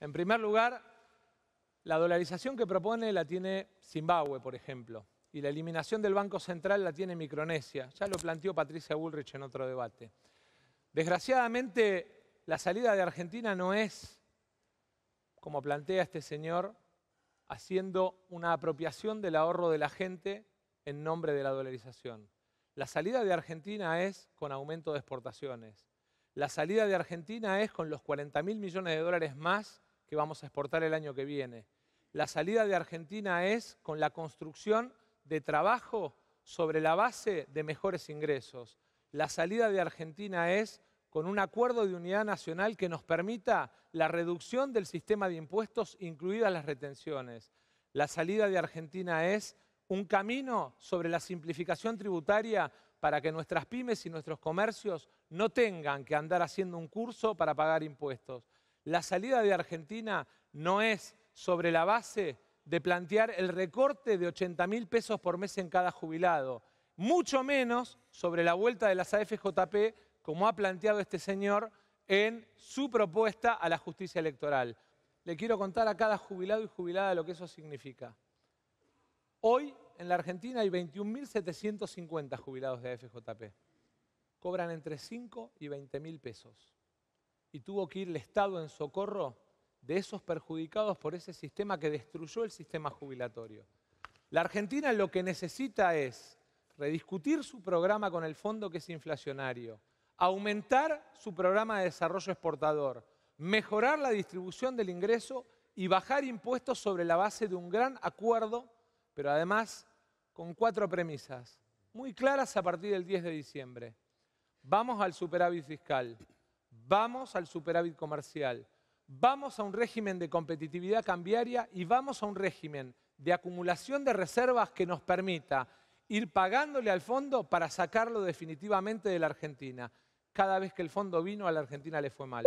En primer lugar, la dolarización que propone la tiene Zimbabue, por ejemplo, y la eliminación del Banco Central la tiene Micronesia. Ya lo planteó Patricia Bullrich en otro debate. Desgraciadamente, la salida de Argentina no es, como plantea este señor, haciendo una apropiación del ahorro de la gente en nombre de la dolarización. La salida de Argentina es con aumento de exportaciones. La salida de Argentina es con los 40.000 millones de dólares más que vamos a exportar el año que viene. La salida de Argentina es con la construcción de trabajo sobre la base de mejores ingresos. La salida de Argentina es con un acuerdo de unidad nacional que nos permita la reducción del sistema de impuestos, incluidas las retenciones. La salida de Argentina es un camino sobre la simplificación tributaria para que nuestras pymes y nuestros comercios no tengan que andar haciendo un curso para pagar impuestos. La salida de Argentina no es sobre la base de plantear el recorte de 80.000 pesos por mes en cada jubilado, mucho menos sobre la vuelta de las AFJP, como ha planteado este señor en su propuesta a la justicia electoral. Le quiero contar a cada jubilado y jubilada lo que eso significa. Hoy en la Argentina hay 21.750 jubilados de AFJP. Cobran entre 5 y 20.000 pesos. Y tuvo que ir el Estado en socorro de esos perjudicados por ese sistema que destruyó el sistema jubilatorio. La Argentina lo que necesita es rediscutir su programa con el fondo, que es inflacionario, aumentar su programa de desarrollo exportador, mejorar la distribución del ingreso y bajar impuestos sobre la base de un gran acuerdo, pero además con 4 premisas muy claras a partir del 10 de diciembre. Vamos al superávit fiscal, vamos al superávit comercial, vamos a un régimen de competitividad cambiaria y vamos a un régimen de acumulación de reservas que nos permita ir pagándole al fondo para sacarlo definitivamente de la Argentina. Cada vez que el fondo vino, a la Argentina le fue mal.